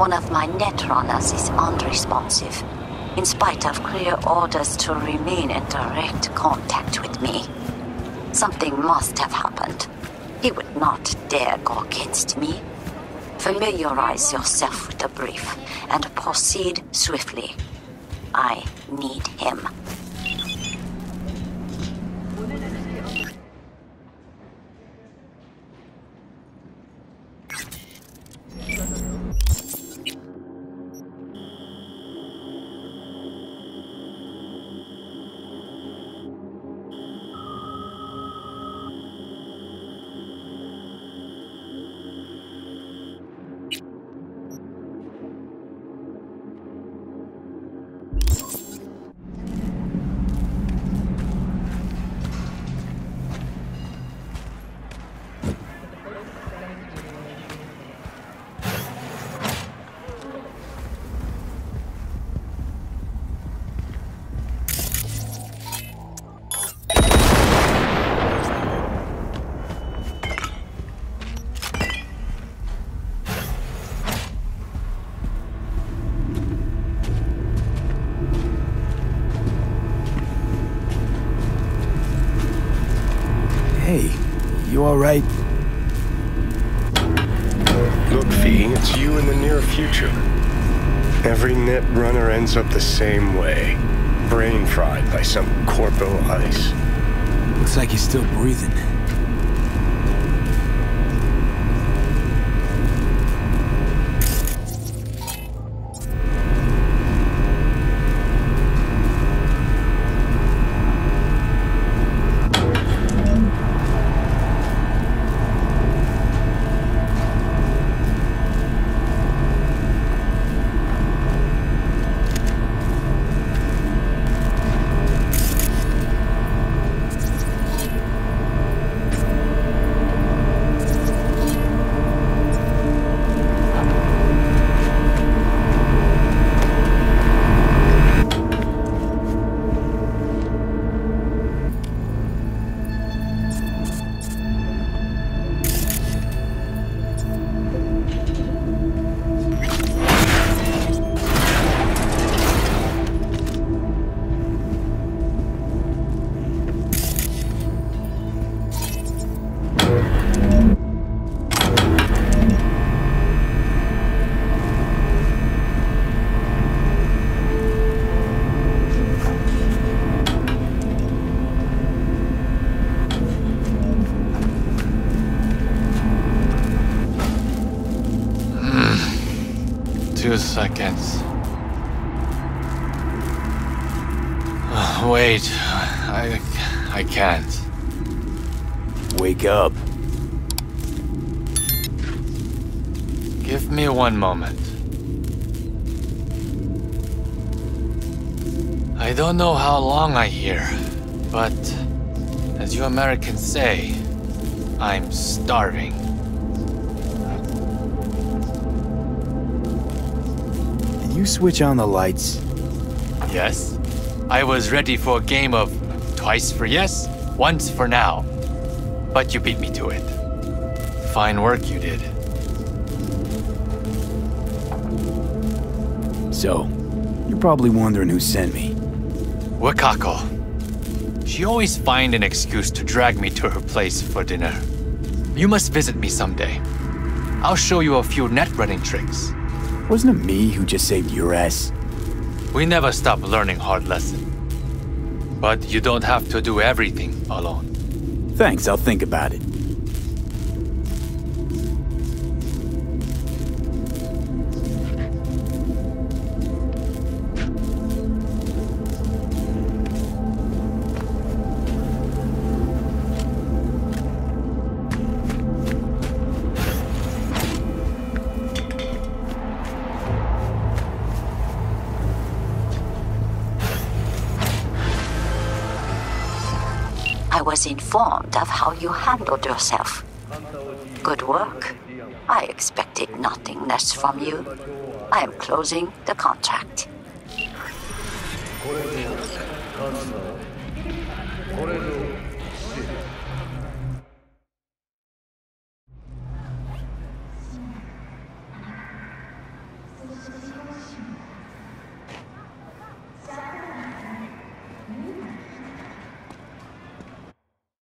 one of my Netrunners is unresponsive, in spite of clear orders to remain in direct contact with me. Something must have happened. He would not dare go against me. Familiarize yourself with the brief, and proceed swiftly. I need him. You all right? Look, V, it's you in the near future. Every Netrunner ends up the same way. Brain fried by some Corpo ice. Looks like he's still breathing. Seconds. Wait, I can't. Wake up. Give me one moment. I don't know how long I hear, but as you Americans say, I'm starving. You switch on the lights? Yes. I was ready for a game of twice for yes, once for now. But you beat me to it. Fine work you did. So, you're probably wondering who sent me. Wakako. She always finds an excuse to drag me to her place for dinner. You must visit me someday. I'll show you a few net running tricks. Wasn't it me who just saved your ass? We never stop learning hard lessons. But you don't have to do everything alone. Thanks, I'll think about it. I was informed of how you handled yourself. Good work. I expected nothing less from you. I am closing the contract.